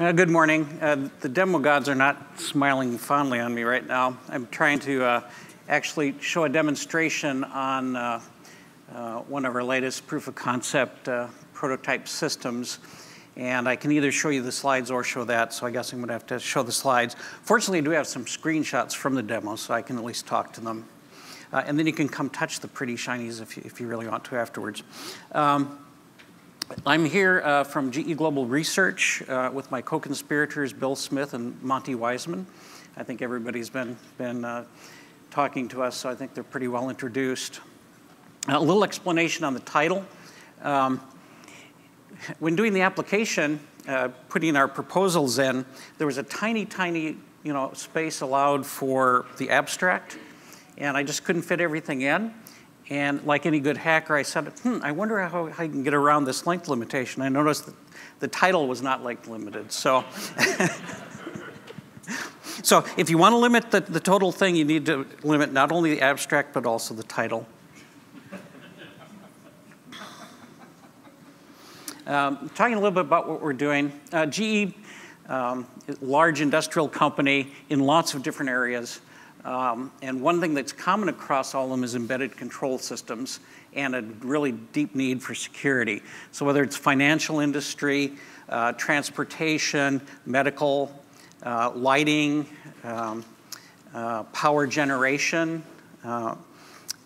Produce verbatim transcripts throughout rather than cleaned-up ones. Uh, good morning. Uh, the demo gods are not smiling fondly on me right now. I'm trying to uh, actually show a demonstration on uh, uh, one of our latest proof of concept uh, prototype systems. And I can either show you the slides or show that, so I guess I'm going to have to show the slides. Fortunately, I do have some screenshots from the demo, so I can at least talk to them. Uh, and then you can come touch the pretty shinies if you, if you really want to afterwards. Um, I'm here uh, from G E Global Research uh, with my co-conspirators, Bill Smith and Monty Wiseman. I think everybody's been, been uh, talking to us, so I think they're pretty well introduced. A little explanation on the title. Um, when doing the application, uh, putting our proposals in, there was a tiny, tiny you know, space allowed for the abstract, and I just couldn't fit everything in. And like any good hacker, I said, hmm, I wonder how I can get around this length limitation. I noticed that the title was not length limited. So, so if you want to limit the, the total thing, you need to limit not only the abstract, but also the title. um, talking a little bit about what we're doing. Uh, G E, um, large industrial company in lots of different areas. Um, and one thing that's common across all of them is embedded control systems and a really deep need for security. So whether it's financial industry, uh, transportation, medical, uh, lighting, um, uh, power generation, uh,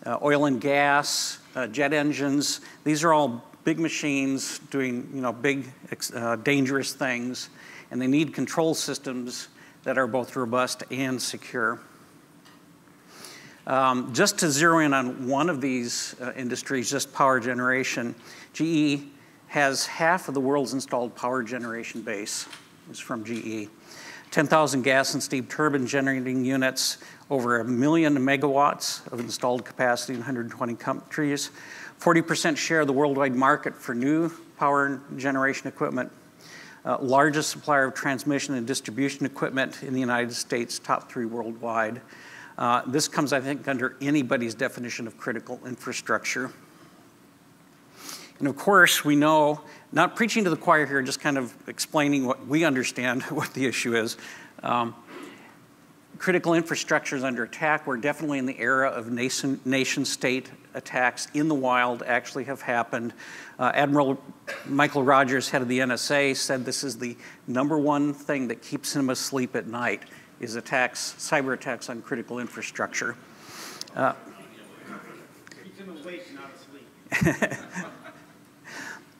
uh, oil and gas, uh, jet engines, these are all big machines doing you know, big, uh, dangerous things, and they need control systems that are both robust and secure. Um, just to zero in on one of these uh, industries, just power generation, G E has half of the world's installed power generation base is from G E. ten thousand gas and steam turbine generating units, over a million megawatts of installed capacity in one hundred twenty countries, forty percent share of the worldwide market for new power generation equipment, uh, largest supplier of transmission and distribution equipment in the United States, top three worldwide. Uh, this comes, I think, under anybody's definition of critical infrastructure. And of course, we know, not preaching to the choir here, just kind of explaining what we understand, what the issue is. Um, critical infrastructure is under attack. We're definitely in the era of nation, nation state attacks in the wild actually have happened. Uh, Admiral Michael Rogers, head of the N S A, said this is the number one thing that keeps him asleep at night. Is attacks, cyber attacks on critical infrastructure. Uh,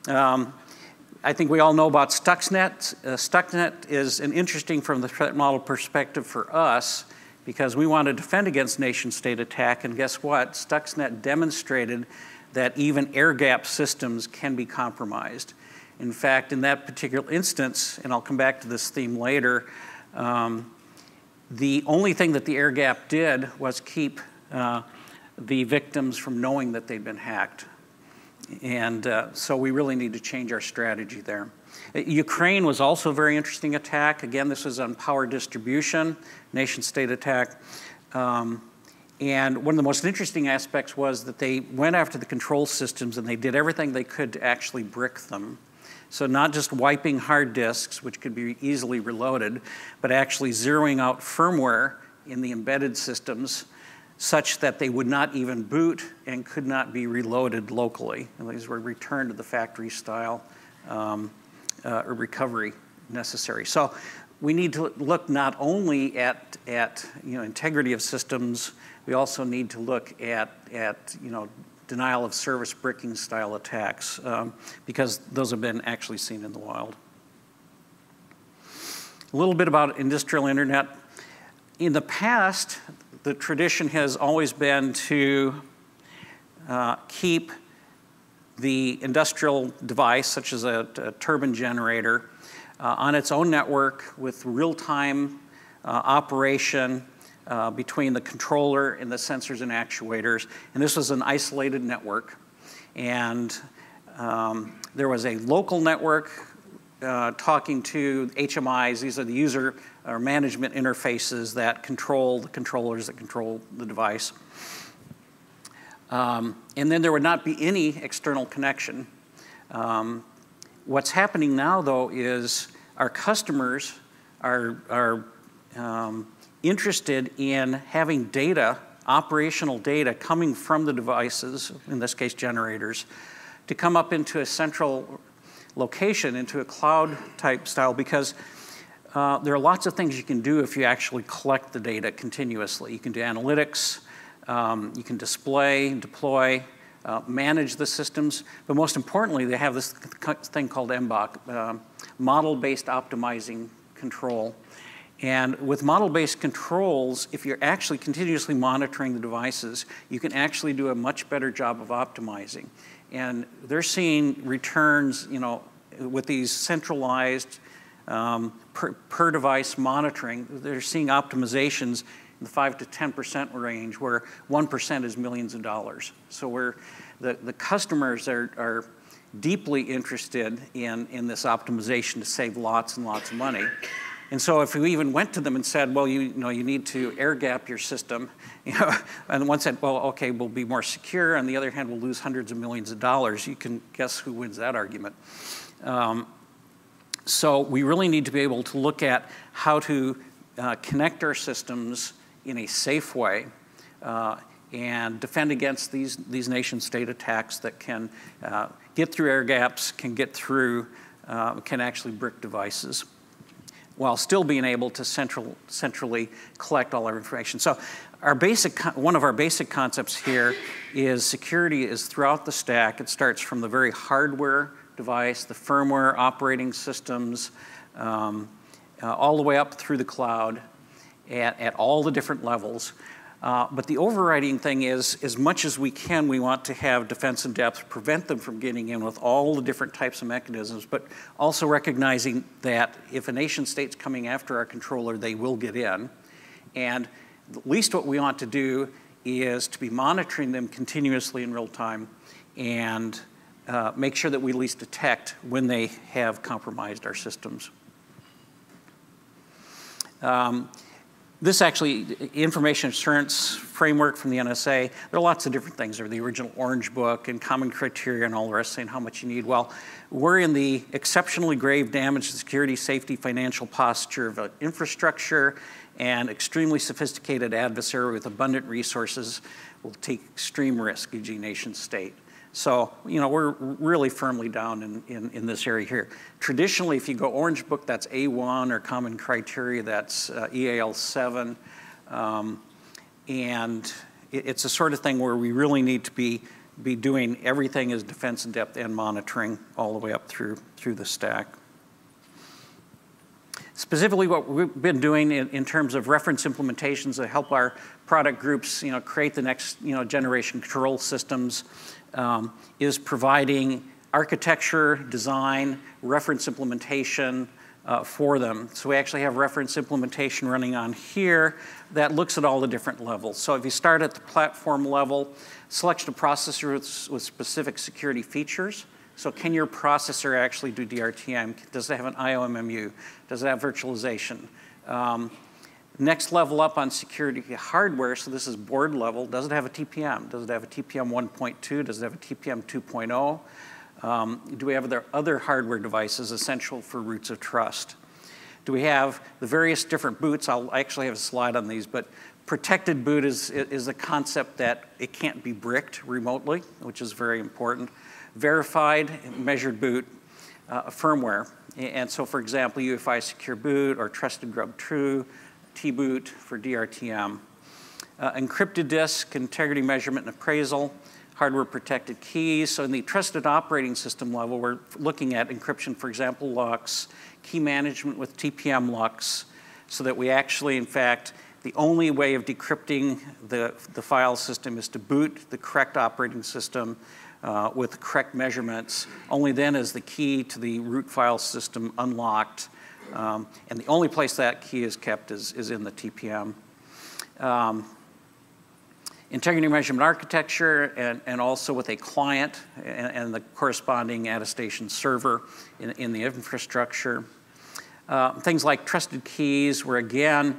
um, I think we all know about Stuxnet. Uh, Stuxnet is an interesting from the threat model perspective for us because we want to defend against nation state attack, and guess what? Stuxnet demonstrated that even air-gapped systems can be compromised. In fact, in that particular instance, and I'll come back to this theme later, um, the only thing that the air gap did was keep uh, the victims from knowing that they'd been hacked. And uh, so we really need to change our strategy there. Ukraine was also a very interesting attack. Again, this was on power distribution, nation-state attack. Um, and one of the most interesting aspects was that they went after the control systems and they did everything they could to actually brick them. So not just wiping hard disks, which could be easily reloaded, but actually zeroing out firmware in the embedded systems such that they would not even boot and could not be reloaded locally. And these were returned to the factory style um, uh, recovery necessary. So we need to look not only at, at you know, integrity of systems, we also need to look at, at you know, denial of service bricking style attacks um, because those have been actually seen in the wild. A little bit about industrial internet. In the past, the tradition has always been to uh, keep the industrial device, such as a, a turbine generator, uh, on its own network with real-time uh, operation Uh, between the controller and the sensors and actuators. And this was an isolated network. And um, there was a local network uh, talking to H M Is. These are the user or management interfaces that control the controllers that control the device. Um, and then there would not be any external connection. Um, what's happening now, though, is our customers are, are um, interested in having data, operational data, coming from the devices, in this case generators, to come up into a central location, into a cloud type style, because uh, there are lots of things you can do if you actually collect the data continuously. You can do analytics, um, you can display, deploy, Uh, manage the systems, but most importantly, they have this thing called M B O C, uh, model-based optimizing control. And with model-based controls, if you're actually continuously monitoring the devices, you can actually do a much better job of optimizing. And they're seeing returns, you know, with these centralized um, per, per device monitoring, they're seeing optimizations in the five to ten percent range, where one percent is millions of dollars. So we're, the, the customers are, are deeply interested in, in this optimization to save lots and lots of money. And so if we even went to them and said, well, you, you know, you need to air gap your system, you know, and one said, well, okay, we'll be more secure. On the other hand, we'll lose hundreds of millions of dollars. You can guess who wins that argument. Um, so we really need to be able to look at how to uh, connect our systems in a safe way, uh, and defend against these, these nation-state attacks that can uh, get through air gaps, can get through, uh, can actually brick devices, while still being able to central, centrally collect all our information. So our basic, one of our basic concepts here is security is throughout the stack. It starts from the very hardware device, the firmware, operating systems, um, uh, all the way up through the cloud, At, at all the different levels. Uh, but the overriding thing is, as much as we can, we want to have defense in depth, prevent them from getting in with all the different types of mechanisms, but also recognizing that if a nation state's coming after our controller, they will get in. And at least what we want to do is to be monitoring them continuously in real time, and uh, make sure that we at least detect when they have compromised our systems. Um, This actually, information assurance framework from the N S A, there are lots of different things. There are the original Orange Book and common criteria and all the rest, saying how much you need. Well, we're in the exceptionally grave damage to security, safety, financial posture of infrastructure, and extremely sophisticated adversary with abundant resources will take extreme risk, for example nation state. So, you know, we're really firmly down in, in, in this area here. Traditionally, if you go Orange Book, that's A one, or common criteria, that's uh, E A L seven. Um, and it, it's the sort of thing where we really need to be, be doing everything as defense in depth and monitoring all the way up through, through the stack. Specifically, what we've been doing in, in terms of reference implementations that help our product groups, you know, create the next, you know, generation control systems, Um, is providing architecture, design, reference implementation uh, for them. So we actually have reference implementation running on here that looks at all the different levels. So if you start at the platform level, selection of processors with, with specific security features. So can your processor actually do D R T M? Does it have an I O M M U? Does it have virtualization? Um, Next level up on security hardware, so this is board level, does it have a T P M? Does it have a T P M one point two? Does it have a T P M two point oh? Um, do we have other, other hardware devices essential for roots of trust? Do we have the various different boots? I'll I actually have a slide on these, but protected boot is, is a concept that it can't be bricked remotely, which is very important. Verified, measured boot, uh, firmware. And so, for example, U E F I Secure Boot or Trusted Grub True, T boot for D R T M, uh, encrypted disk, integrity measurement and appraisal, hardware protected keys. So in the trusted operating system level, we're looking at encryption, for example, LUKS, key management with T P M LUKS, so that we actually, in fact, the only way of decrypting the, the file system is to boot the correct operating system uh, with the correct measurements. Only then is the key to the root file system unlocked. Um, and the only place that key is kept is, is in the T P M. Um, integrity measurement architecture, and, and also with a client and, and the corresponding attestation server in, in the infrastructure. Uh, things like trusted keys, where again,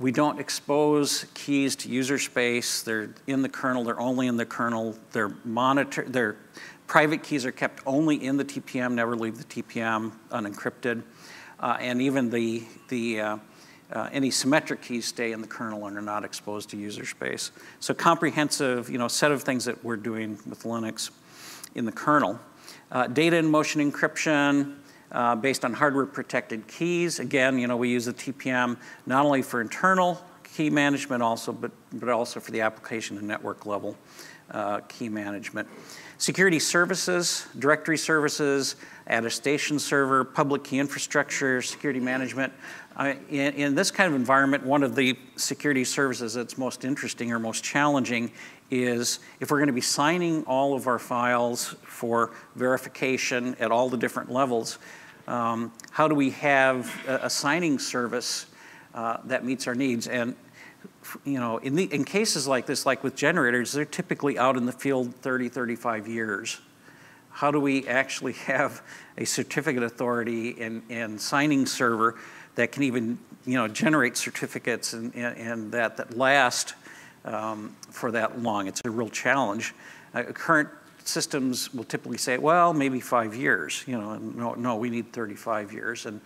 we don't expose keys to user space. They're in the kernel, they're only in the kernel. They're monitored, their private keys are kept only in the T P M, never leave the T P M unencrypted. uh, and even the, the uh, uh, any symmetric keys stay in the kernel and are not exposed to user space. So comprehensive, you know, set of things that we're doing with Linux in the kernel. Uh, data in motion encryption, Uh, based on hardware-protected keys. Again, you know, we use the T P M not only for internal key management, also, but but also for the application and network level uh, key management. Security services, directory services, attestation server, public key infrastructure, security management. Uh, in, in this kind of environment, one of the security services that's most interesting or most challenging is if we're going to be signing all of our files for verification at all the different levels, um, how do we have a, a signing service uh, that meets our needs? And you know, in, the, in cases like this, like with generators, they're typically out in the field thirty, thirty-five years. How do we actually have a certificate authority and, and signing server that can even you know, generate certificates and, and, and that, that last um, for that long? It's a real challenge. Uh, current systems will typically say, well, maybe five years. You know, no, no, we need thirty-five years. And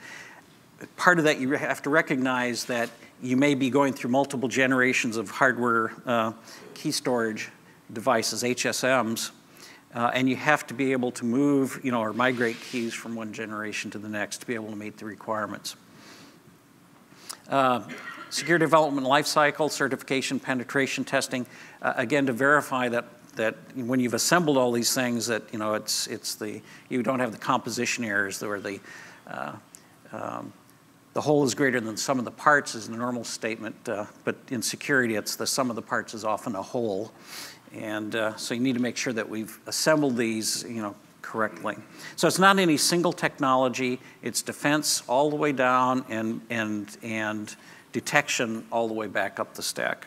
part of that, you have to recognize that you may be going through multiple generations of hardware uh, key storage devices, H S Ms, uh, and you have to be able to move, you know, or migrate keys from one generation to the next to be able to meet the requirements. Uh, secure development lifecycle, certification, penetration testing, uh, again, to verify that that when you've assembled all these things, that you know it's it's the you don't have the composition errors or the uh, um, the whole is greater than the sum of the parts is the normal statement, uh, but in security, it's the sum of the parts is often a whole, and uh, so you need to make sure that we've assembled these, you know, correctly. So it's not any single technology; it's defense all the way down and and and detection all the way back up the stack.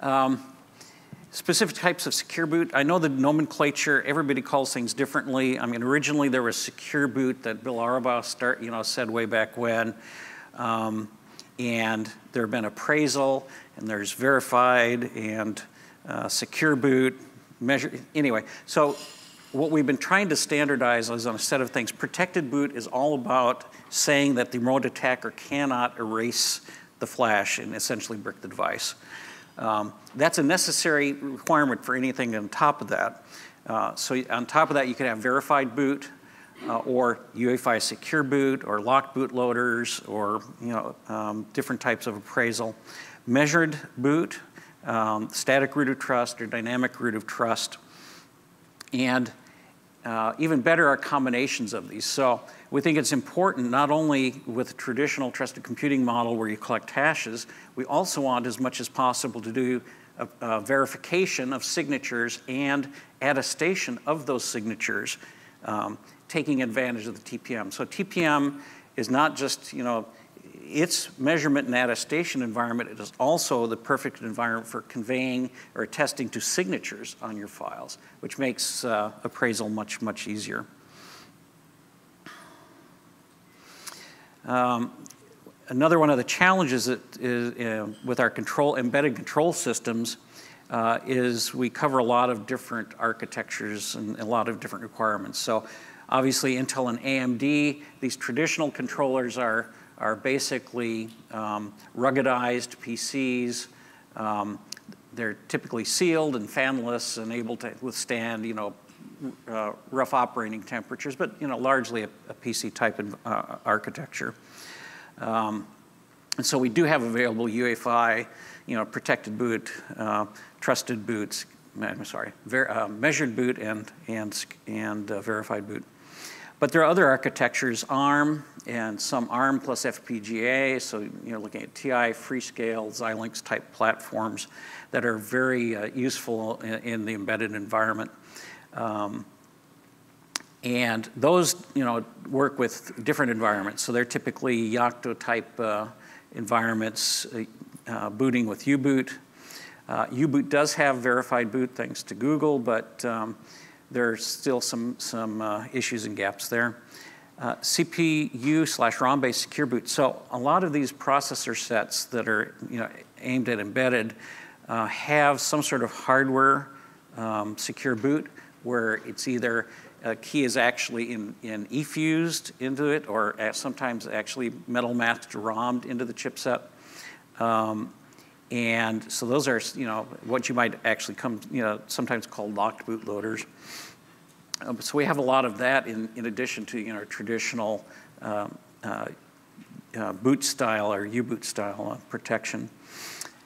Um, Specific types of secure boot. I know the nomenclature, everybody calls things differently. I mean, originally there was secure boot that Bill Auerbach start, you know, said way back when. Um, and there have been appraisal, and there's verified, and uh, secure boot, measure, anyway. So what we've been trying to standardize is on a set of things. Protected boot is all about saying that the remote attacker cannot erase the flash and essentially brick the device. Um, that's a necessary requirement for anything on top of that. Uh, so on top of that, you can have verified boot, uh, or U E F I secure boot, or lock bootloaders, or you know um, different types of appraisal. Measured boot, um, static root of trust, or dynamic root of trust, and uh, even better are combinations of these. So we think it's important not only with a traditional trusted computing model where you collect hashes, we also want as much as possible to do a, a verification of signatures and attestation of those signatures, um, taking advantage of the T P M. So T P M is not just, you know, its measurement and attestation environment, it is also the perfect environment for conveying or attesting to signatures on your files, which makes uh, appraisal much, much easier. Um, another one of the challenges that is, uh, with our control, embedded control systems uh, is we cover a lot of different architectures and a lot of different requirements. So obviously Intel and A M D, these traditional controllers are, are basically um, ruggedized P Cs. Um, they're typically sealed and fanless and able to withstand, you know, Uh, rough operating temperatures, but you know, largely a, a P C type of uh, architecture. Um, and so we do have available U E F I, you know, protected boot, uh, trusted boots. I'm sorry, ver uh, measured boot and and and uh, verified boot. But there are other architectures, ARM and some ARM plus F P G A. So you're looking at T I, Freescale, Xilinx type platforms that are very uh, useful in, in the embedded environment. Um, and those, you know, work with different environments. So they're typically Yocto type uh, environments, uh, uh, booting with U-Boot. Uh, U-Boot does have verified boot, thanks to Google, but um, there's still some some uh, issues and gaps there. Uh, C P U slash ROM-based secure boot. So a lot of these processor sets that are, you know, aimed at embedded uh, have some sort of hardware um, secure boot, where it's either uh, key is actually in, in effused into it, or sometimes actually metal masked ROMmed into the chipset. Um, and so those are, you know, what you might actually come, you know, sometimes called locked bootloaders. Um, so we have a lot of that in, in addition to, you know, traditional um, uh, uh, boot style or U-Boot style uh, protection.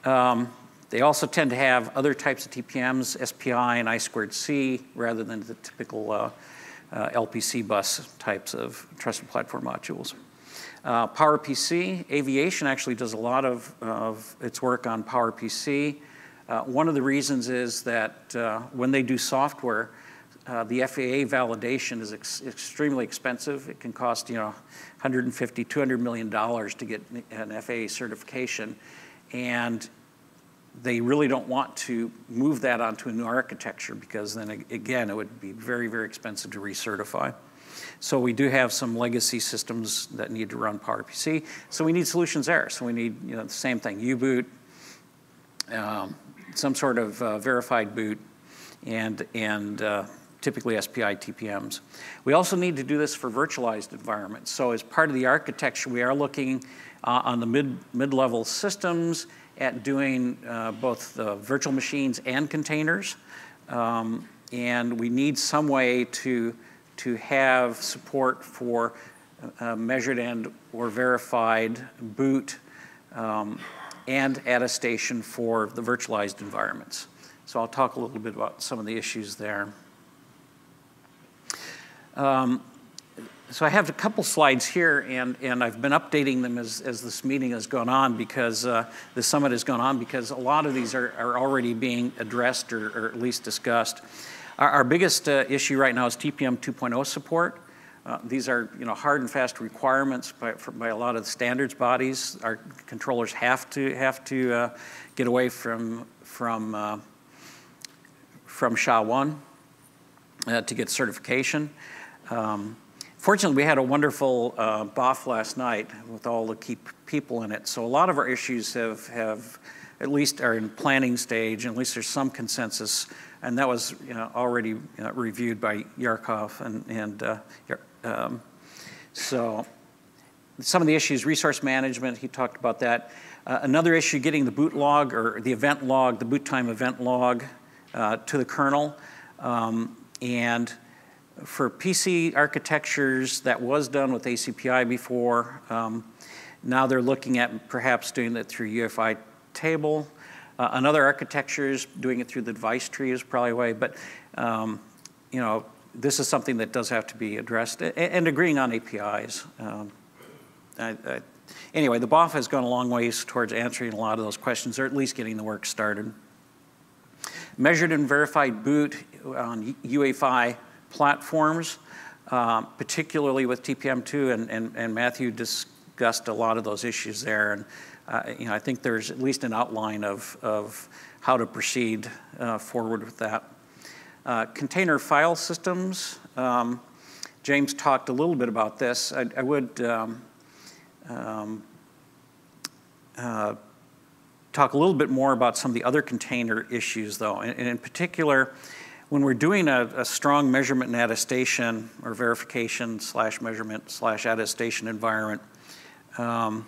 Um, they also tend to have other types of T P Ms, S P I and I squared C, rather than the typical uh, uh, L P C bus types of trusted platform modules. Uh, PowerPC, aviation actually does a lot of, of its work on PowerPC. Uh, one of the reasons is that uh, when they do software, uh, the F A A validation is ex extremely expensive. It can cost, you know, one hundred fifty, two hundred million dollars to get an F A A certification. And they really don't want to move that onto a new architecture because then, again, it would be very, very expensive to recertify. So we do have some legacy systems that need to run PowerPC. So we need solutions there. So we need, you know, the same thing, U-Boot, um, some sort of uh, verified boot, and, and uh, typically S P I T P Ms. We also need to do this for virtualized environments. So as part of the architecture, we are looking uh, on the mid, mid-level systems at doing uh, both the virtual machines and containers. Um, and we need some way to to have support for uh, measured and or verified boot um, and attestation for the virtualized environments. So I'll talk a little bit about some of the issues there. Um, so I have a couple slides here, and, and I've been updating them as, as this meeting has gone on because uh, the summit has gone on, because a lot of these are, are already being addressed or, or at least discussed. Our biggest uh, issue right now is T P M two point oh support. Uh, these are, you know, hard and fast requirements by, for, by a lot of the standards bodies. Our controllers have to have to uh, get away from from uh, from S H A one uh, to get certification. Um, fortunately, we had a wonderful uh, B O F last night with all the key people in it. So a lot of our issues have have at least are in planning stage, and at least there's some consensus. And that was, you know, already, you know, reviewed by Yarkov. And, and uh, um, so some of the issues, resource management, he talked about that. Uh, another issue, getting the boot log or the event log, the boot time event log uh, to the kernel. Um, and for P C architectures, that was done with A C P I before. Um, now they're looking at perhaps doing that through U E F I table. Uh, another architecture is doing it through the device tree is probably a way, but um, you know, this is something that does have to be addressed, and, and agreeing on A P Is. Um, I, I, anyway, the B O F has gone a long ways towards answering a lot of those questions, or at least getting the work started. Measured and verified boot on U E F I platforms, uh, particularly with T P M two, and, and, and Matthew discussed a lot of those issues there. And, Uh, you know, I think there's at least an outline of, of how to proceed uh, forward with that. Uh, container file systems, um, James talked a little bit about this. I, I would um, um, uh, talk a little bit more about some of the other container issues, though. And, and in particular, when we're doing a, a strong measurement and attestation, or verification slash measurement slash attestation environment, um,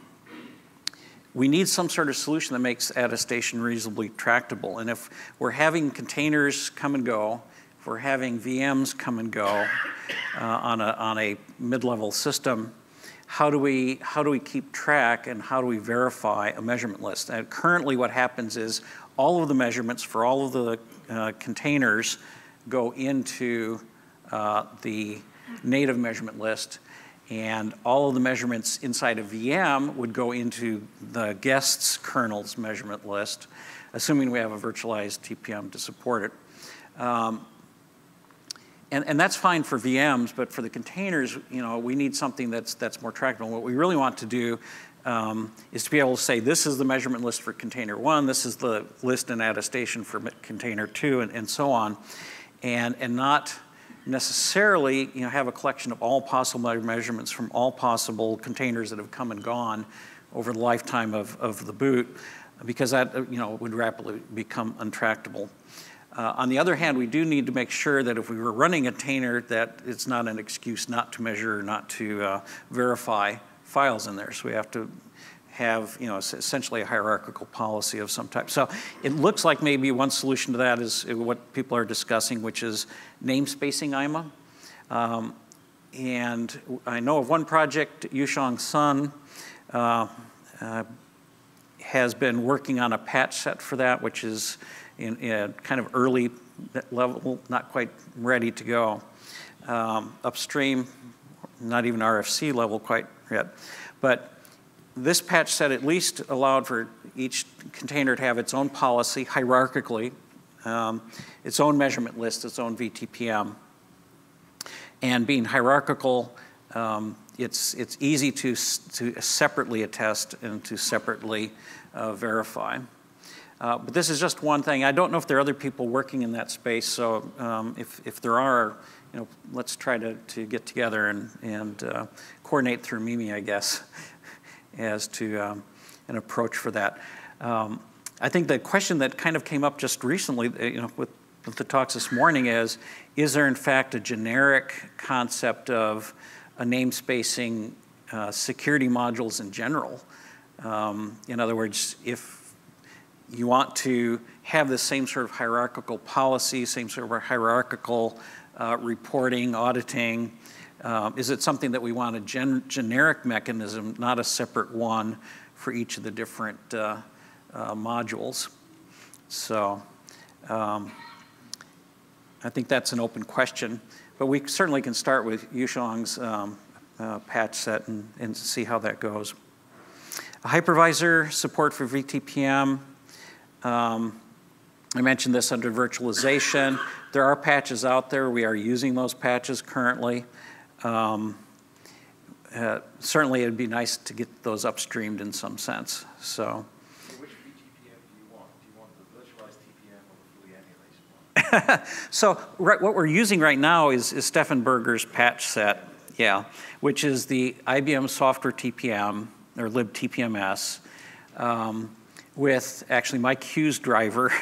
we need some sort of solution that makes attestation reasonably tractable. And if we're having containers come and go, if we're having V Ms come and go uh, on a, on a mid-level system, how do we how do we keep track and how do we verify a measurement list? And currently what happens is all of the measurements for all of the uh, containers go into uh, the native measurement list. And all of the measurements inside a V M would go into the guest's kernel's measurement list, assuming we have a virtualized T P M to support it. Um, and, and that's fine for V Ms, but for the containers, you know, we need something that's, that's more tractable. What we really want to do um, is to be able to say, this is the measurement list for container one, this is the list and attestation for container two, and, and so on, and, and not necessarily, you know, have a collection of all possible measurements from all possible containers that have come and gone over the lifetime of, of the boot, because that, you know, would rapidly become untractable. Uh, on the other hand, we do need to make sure that if we were running a tainer, that it's not an excuse not to measure, not to uh, verify files in there. So we have to have, you know, essentially a hierarchical policy of some type. So it looks like maybe one solution to that is what people are discussing, which is namespacing I M A. Um, and I know of one project, Yushang Sun, uh, uh, has been working on a patch set for that, which is in, in kind of early level, not quite ready to go. Um, upstream, not even R F C level quite yet. But this patch set at least allowed for each container to have its own policy hierarchically, um, its own measurement list, its own V T P M. And being hierarchical, um, it's, it's easy to, to separately attest and to separately uh, verify. Uh, but this is just one thing. I don't know if there are other people working in that space, so um, if, if there are, you know, let's try to, to get together and, and uh, coordinate through Mimi, I guess, as to um, an approach for that. Um, I think the question that kind of came up just recently, you know, with, with the talks this morning is, is there in fact a generic concept of a namespacing uh, security modules in general? Um, in other words, if you want to have the same sort of hierarchical policy, same sort of hierarchical uh, reporting, auditing, uh, is it something that we want a gen generic mechanism, not a separate one for each of the different uh, uh, modules? So um, I think that's an open question, but we certainly can start with Yushang's um, uh, patch set and, and see how that goes. A hypervisor support for V T P M. Um, I mentioned this under virtualization. There are patches out there. We are using those patches currently. Um, uh, certainly, it'd be nice to get those upstreamed in some sense. So. So right, what we're using right now is, is Steffenberger's patch set, yeah, which is the I B M software T P M, or libtpms, um, with actually Mike Hughes' driver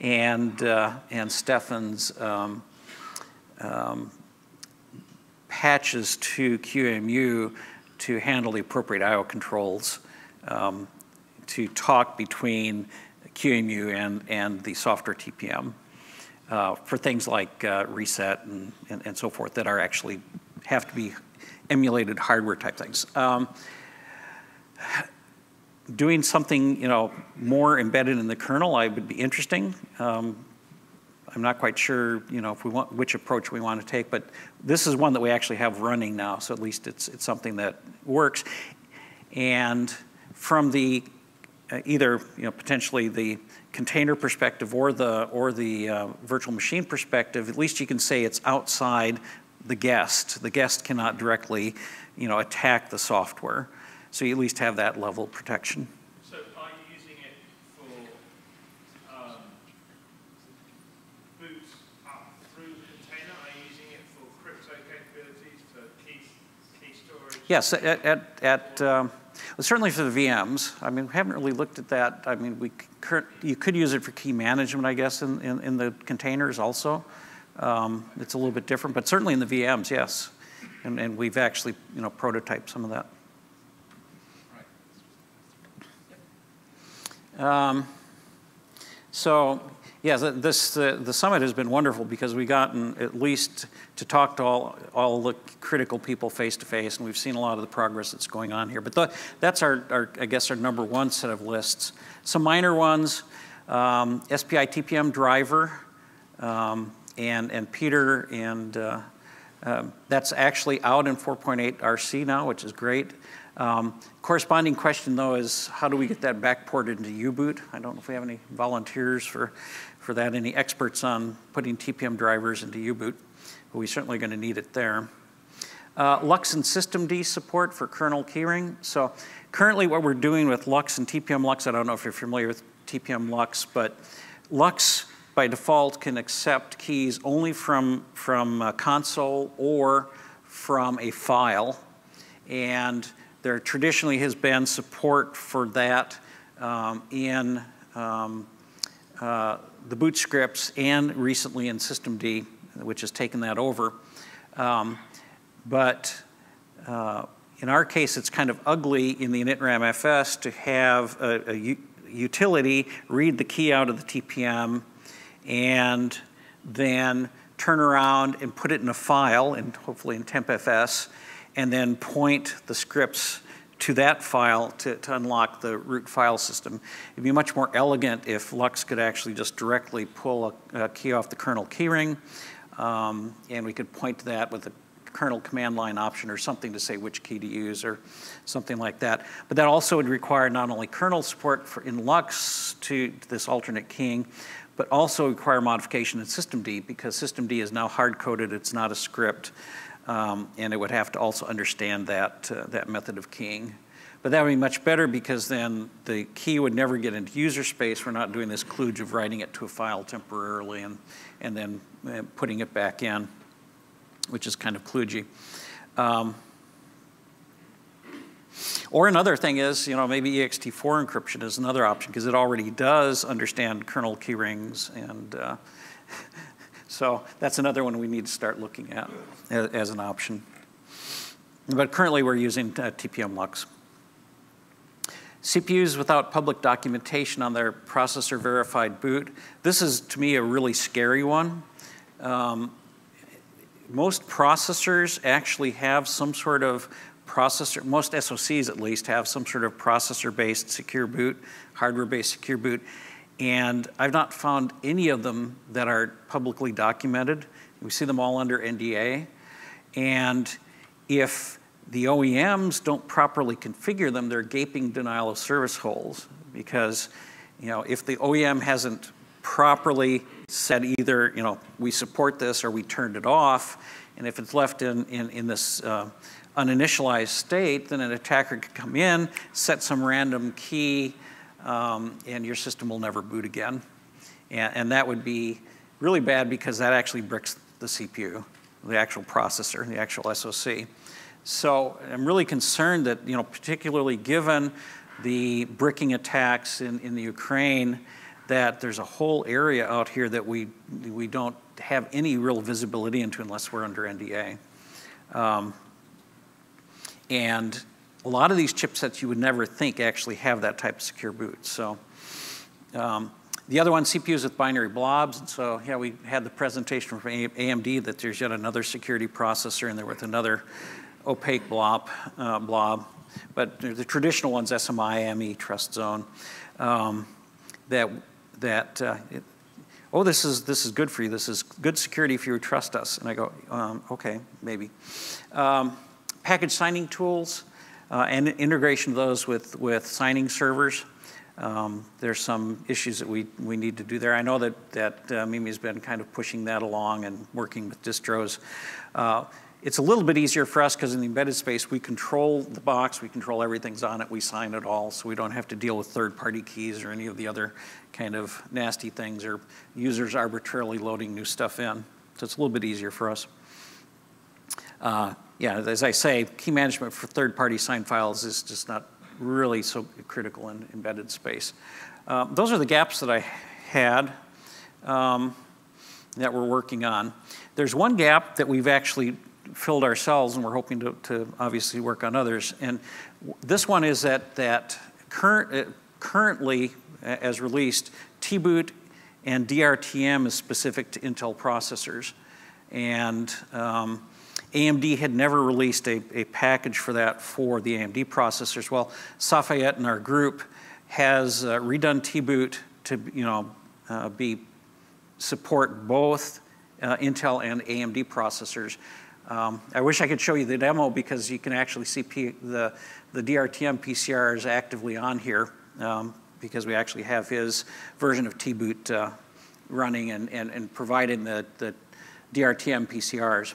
and, uh, and Steffen's um, um, patches to Q E M U to handle the appropriate I O controls um, to talk between Q E M U and, and the software T P M. Uh, for things like uh, reset and, and, and so forth that are actually have to be emulated hardware type things. Um, doing something, you know, more embedded in the kernel, I would be interesting. Um, I'm not quite sure, you know, if we want which approach we want to take, but this is one that we actually have running now, so at least it's it's something that works. And from the uh, either, you know, potentially the container perspective or the or the uh, virtual machine perspective, at least you can say it's outside the guest. The guest cannot directly, you know, attack the software. So you at least have that level of protection. So are you using it for um, boots up through the container? Are you using it for crypto capabilities, for key, key storage? Yes, at, at, at um, well, certainly for the V Ms. I mean, we haven't really looked at that. I mean, we current, you could use it for key management, I guess, in, in, in the containers also. Um, it's a little bit different, but certainly in the V Ms, yes. And, and we've actually, you know, prototyped some of that. Um, so, yeah, this, the, the summit has been wonderful because we've gotten at least to talk to all, all the critical people face to face, and we've seen a lot of the progress that's going on here. But the, that's our, our, I guess, our number one set of lists. Some minor ones, um, S P I T P M driver, um, and, and Peter, and uh, uh, that's actually out in four point eight R C now, which is great. Um, corresponding question, though, is how do we get that backported into U-Boot? I don't know if we have any volunteers for, for that, any experts on putting T P M drivers into U-Boot, but we're certainly going to need it there. Uh, LUKS and systemd support for kernel keyring. So currently what we're doing with LUKS and T P M LUKS, I don't know if you're familiar with T P M LUKS, but LUKS by default can accept keys only from, from a console or from a file, and there traditionally has been support for that um, in um, uh, the boot scripts, and recently in System D, which has taken that over. Um, but uh, in our case, it's kind of ugly in the initramfs to have a, a u utility read the key out of the T P M and then turn around and put it in a file, and hopefully in tempfs, and then point the scripts to that file to, to unlock the root file system. It'd be much more elegant if LUKS could actually just directly pull a, a key off the kernel keyring, um, and we could point to that with a kernel command line option or something to say which key to use or something like that. But that also would require not only kernel support for in LUKS to this alternate keying, but also require modification in Systemd, because Systemd is now hard-coded, it's not a script. Um, and it would have to also understand that, uh, that method of keying. But that would be much better, because then the key would never get into user space. We're not doing this kludge of writing it to a file temporarily and, and then uh, putting it back in, which is kind of kludgy. Um, or another thing is, you know, maybe E X T four encryption is another option, because it already does understand kernel key rings and uh, so that's another one we need to start looking at as an option. But currently we're using uh, T P M LUKS. C P Us without public documentation on their processor verified boot. This is, to me, a really scary one. Um, most processors actually have some sort of processor, most S O Cs at least have some sort of processor-based secure boot, hardware-based secure boot. And I've not found any of them that are publicly documented. We see them all under N D A. And if the O E Ms don't properly configure them, they're gaping denial of service holes. Because, you know, if the O E M hasn't properly said either, you know, we support this or we turned it off, and if it's left in, in, in this uh, uninitialized state, then an attacker could come in, set some random key, Um, and your system will never boot again. And, and that would be really bad, because that actually bricks the C P U, the actual processor, the actual S O C. So I'm really concerned that, you know, particularly given the bricking attacks in, in the Ukraine, that there's a whole area out here that we, we don't have any real visibility into unless we're under N D A. Um, and a lot of these chipsets you would never think actually have that type of secure boot. So um, the other one, C P Us with binary blobs. And so yeah, we had the presentation from A M D that there's yet another security processor in there with another opaque blob. Uh, blob. But the traditional ones, S M I, M E, Trust Zone, um, that, that uh, it, oh, this is, this is good for you. This is good security if you trust us. And I go, um, okay, maybe. Um, package signing tools. Uh, and integration of those with, with signing servers. Um, there's some issues that we, we need to do there. I know that, that uh, Mimi's been kind of pushing that along and working with distros. Uh, it's a little bit easier for us, because in the embedded space, we control the box, we control everything's on it, we sign it all, so we don't have to deal with third-party keys or any of the other kind of nasty things or users arbitrarily loading new stuff in. So it's a little bit easier for us. Uh, Yeah, as I say, key management for third-party signed files is just not really so critical in embedded space. Um, those are the gaps that I had um, that we're working on. There's one gap that we've actually filled ourselves, and we're hoping to, to obviously work on others. And this one is that, that current, uh, currently, as released, T-boot and D R T M is specific to Intel processors. And Um, A M D had never released a, a package for that for the A M D processors. Well, Safayette in our group has uh, redone T-boot to, you know, uh, be support both uh, Intel and A M D processors. Um, I wish I could show you the demo, because you can actually see P the, the D R T M P C R is actively on here, um, because we actually have his version of T-boot uh, running and, and, and providing the, the D R T M P C Rs.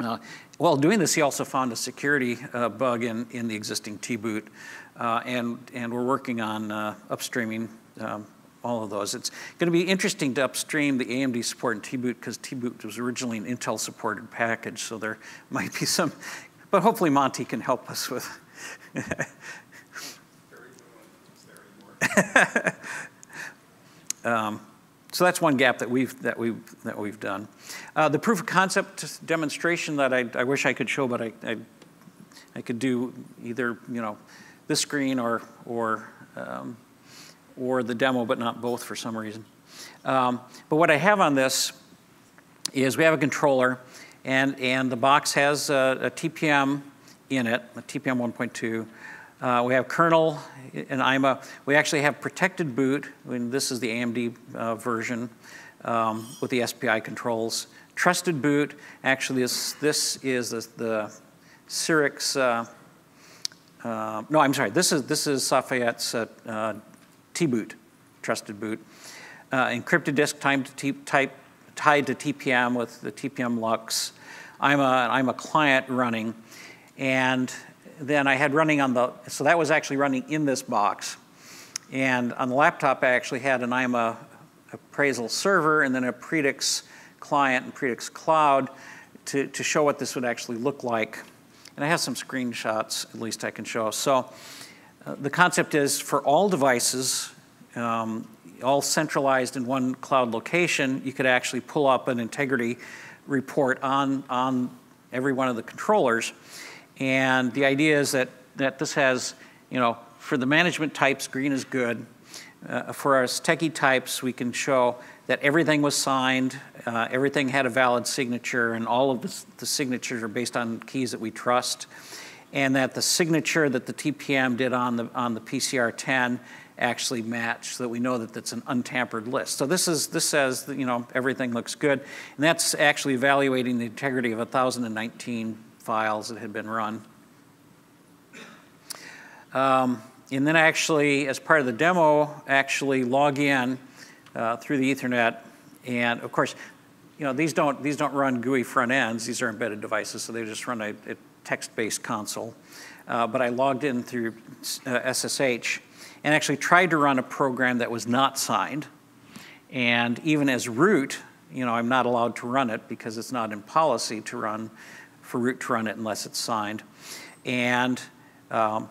Uh, while doing this, he also found a security uh, bug in, in the existing T-boot, uh, and, and we're working on uh, upstreaming um, all of those. It's going to be interesting to upstream the A M D support in T-boot, because T-boot was originally an Intel-supported package, so there might be some, but hopefully Monty can help us with. um, So that's one gap that we've that we that we've done. Uh, the proof of concept demonstration that I, I wish I could show, but I, I I could do either you know this screen or or um, or the demo, but not both for some reason. Um, but what I have on this is we have a controller, and and the box has a, a T P M in it, a T P M one point two. Uh, we have kernel and I M A. We actually have protected boot. I mean, this is the A M D uh, version um, with the S P I controls. Trusted boot. Actually, is, this is the, the Cyrix. Uh, uh, no, I'm sorry. This is this is Safayette's uh, uh, T boot, trusted boot. Uh, encrypted disk time to t type tied to T P M with the T P M LUKS. I M A and I M A client running, and then I had running on the, so that was actually running in this box. And on the laptop, I actually had an I M A appraisal server and then a Predix client and Predix cloud to, to show what this would actually look like. And I have some screenshots, at least I can show. So uh, the concept is for all devices, um, all centralized in one cloud location, you could actually pull up an integrity report on, on every one of the controllers. And the idea is that, that this has, you know, for the management types, green is good. Uh, for us techie types, we can show that everything was signed, uh, everything had a valid signature, and all of the, the signatures are based on keys that we trust, and that the signature that the T P M did on the, on the P C R ten actually matched, so that we know that that's an untampered list. So this, is, this says that, you know, everything looks good, and that's actually evaluating the integrity of one thousand nineteen files that had been run. Um, and then actually, as part of the demo, actually log in uh, through the Ethernet. And of course, you know, these don't, these don't run G U I front ends. These are embedded devices, so they just run a, a text-based console. Uh, but I logged in through uh, S S H and actually tried to run a program that was not signed. And even as root, you know, I'm not allowed to run it because it's not in policy to run for root to run it unless it's signed. And um,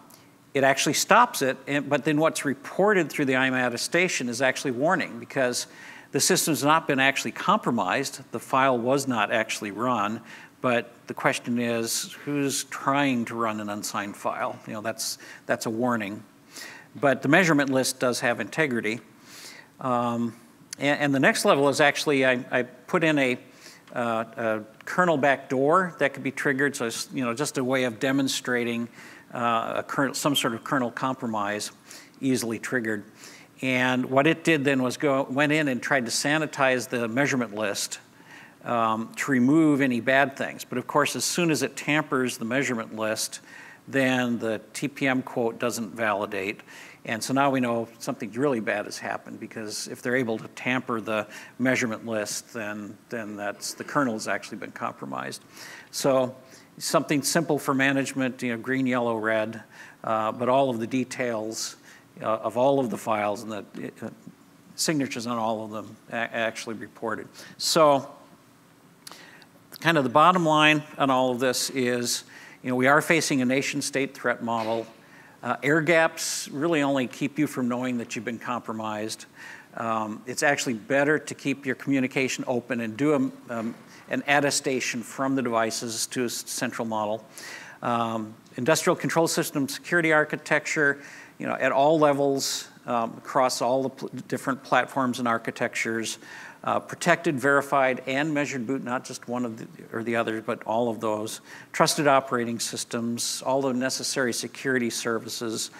it actually stops it, and, but then what's reported through the I M A attestation is actually warning because the system's not been actually compromised. The file was not actually run, but the question is, who's trying to run an unsigned file? You know, that's, that's a warning. But the measurement list does have integrity. Um, and, and the next level is actually, I, I put in a, Uh, a kernel backdoor that could be triggered, so it's, you know, just a way of demonstrating uh, a kernel, some sort of kernel compromise, easily triggered. And what it did then was go went in and tried to sanitize the measurement list um, to remove any bad things. But of course, as soon as it tampers the measurement list, then the T P M quote doesn't validate. And so now we know something really bad has happened because if they're able to tamper the measurement list, then, then that's, the kernel has actually been compromised. So something simple for management, you know, green, yellow, red, uh, but all of the details uh, of all of the files and the uh, signatures on all of them actually reported. So kind of the bottom line on all of this is, you know, we are facing a nation state threat model. Uh, air gaps really only keep you from knowing that you've been compromised. Um, it's actually better to keep your communication open and do a, um, an attestation from the devices to a central model. Um, industrial control system security architecture, you know, at all levels, um, across all the pl- different platforms and architectures, uh, protected, verified, and measured boot, not just one of the, or the others, but all of those. Trusted operating systems, all the necessary security services,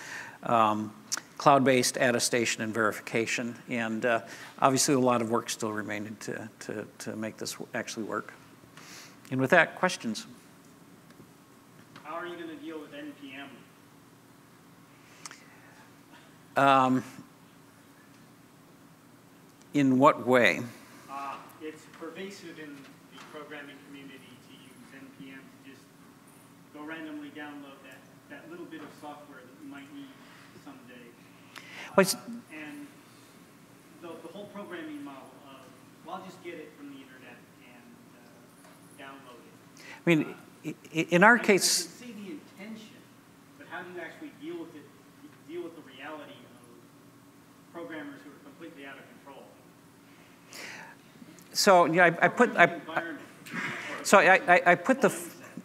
um, cloud-based attestation and verification, and uh, obviously a lot of work still remaining to, to, to make this actually work. And with that, questions? How are you going to deal with N P M? Um, in what way? Uh, it's pervasive in the programming community to use N P M to just go randomly download that, that little bit of software that you might need someday. Uh, and the, the whole programming model of, well, I'll just get it from the internet and uh, download it. I mean, uh, in our I, case... I can see the intention, but how do you actually deal with it, deal with the reality of programmers who are completely out of control? So yeah, I, I put I, I, so I, I put the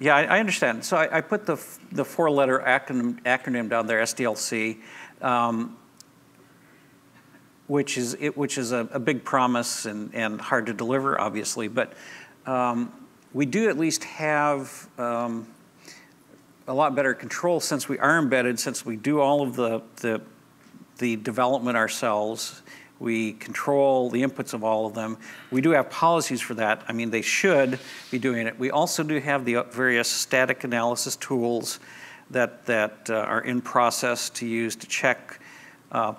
yeah I, I understand. So I, I put the the four letter acronym acronym down there, S D L C, um, which is it which is a, a big promise and and hard to deliver, obviously, but um, we do at least have um, a lot better control since we are embedded, since we do all of the the the development ourselves. We control the inputs of all of them. We do have policies for that. I mean, they should be doing it. We also do have the various static analysis tools that, that uh, are in process to use to check uh,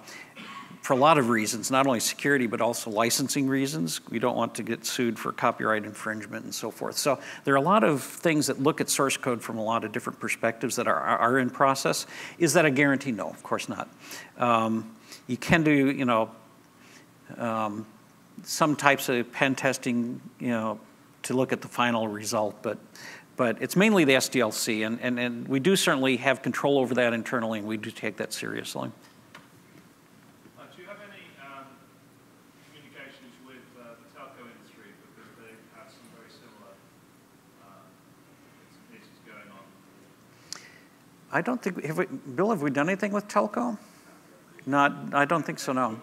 for a lot of reasons, not only security, but also licensing reasons. We don't want to get sued for copyright infringement and so forth. So there are a lot of things that look at source code from a lot of different perspectives that are, are in process. Is that a guarantee? No, of course not. Um, you can do, you know, Um, some types of pen testing, you know, to look at the final result, but but it's mainly the S D L C, and, and, and we do certainly have control over that internally, and we do take that seriously. Uh, do you have any um, communications with uh, the telco industry, because they have some very similar uh, issues going on? I don't think, have we, Bill, have we done anything with telco? Not, I don't think so, no.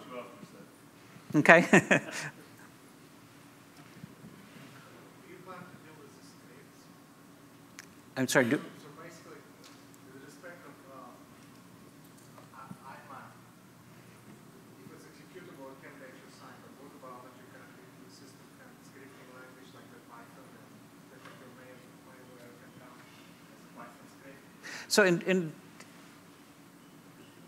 Okay. Do you plan to deal with this phase? I'm sorry. Do so basically, with respect of uh, I M A, if it's executable, it can be actually signed, but what about that you can create the system and scripting language like the Python and the domain where it can come as Python script? So in in.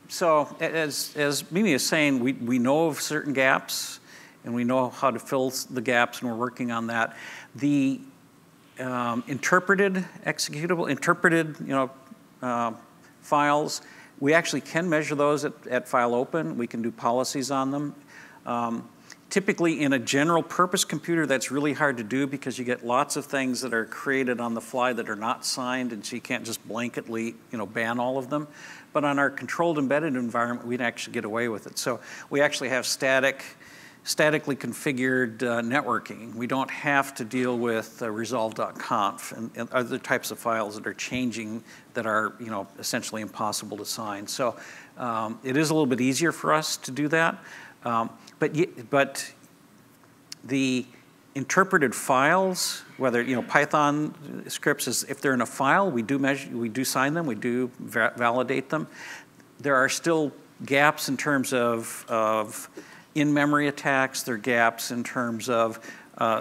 So as, as Mimi is saying, we, we know of certain gaps, and we know how to fill the gaps, and we're working on that. The um, interpreted executable, interpreted you know, uh, files, we actually can measure those at, at file open. We can do policies on them. Um, typically in a general purpose computer, that's really hard to do because you get lots of things that are created on the fly that are not signed, and so you can't just blanketly you know, ban all of them. But on our controlled embedded environment, we'd actually get away with it. So we actually have static, statically configured uh, networking. We don't have to deal with uh, resolve dot conf and, and other types of files that are changing that are you know, essentially impossible to sign. So um, it is a little bit easier for us to do that. Um, but, but the interpreted files, whether you know Python scripts, is if they're in a file, we do measure, we do sign them, we do va validate them. There are still gaps in terms of of in-memory attacks. There are gaps in terms of uh,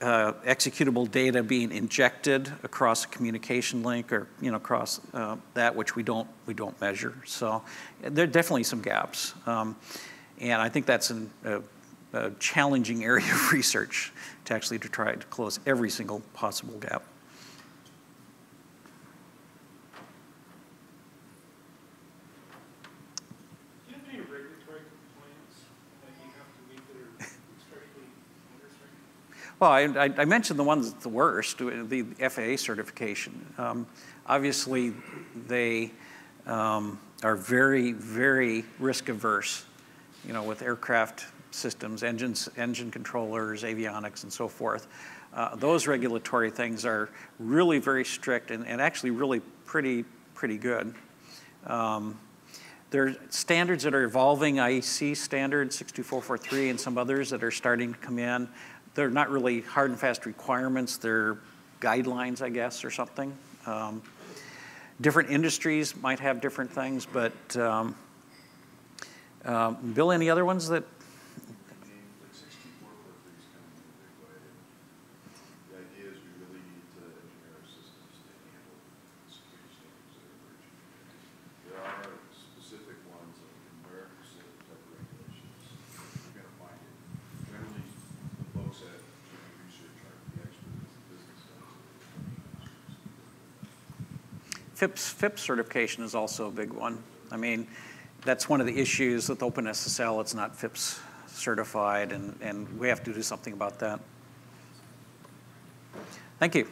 uh, executable data being injected across a communication link, or you know across uh, that which we don't we don't measure. So there are definitely some gaps, um, and I think that's an. Uh, A challenging area of research to actually to try to close every single possible gap. Do you have any regulatory complaints that you have to meet that are extremely interesting? Well, I, I mentioned the ones that's the worst, the F A A certification. Um, obviously, they um, are very, very risk averse, you know, with aircraft systems, engines, engine controllers, avionics, and so forth. Uh, those regulatory things are really very strict and, and actually really pretty, pretty good. Um, there are standards that are evolving, I E C standards, six two four four three, and some others that are starting to come in. They're not really hard and fast requirements. They're guidelines, I guess, or something. Um, different industries might have different things, but um, uh, Bill, any other ones that FIPS, FIPS certification is also a big one. I mean, that's one of the issues with OpenSSL. It's not FIPS certified, and, and we have to do something about that. Thank you.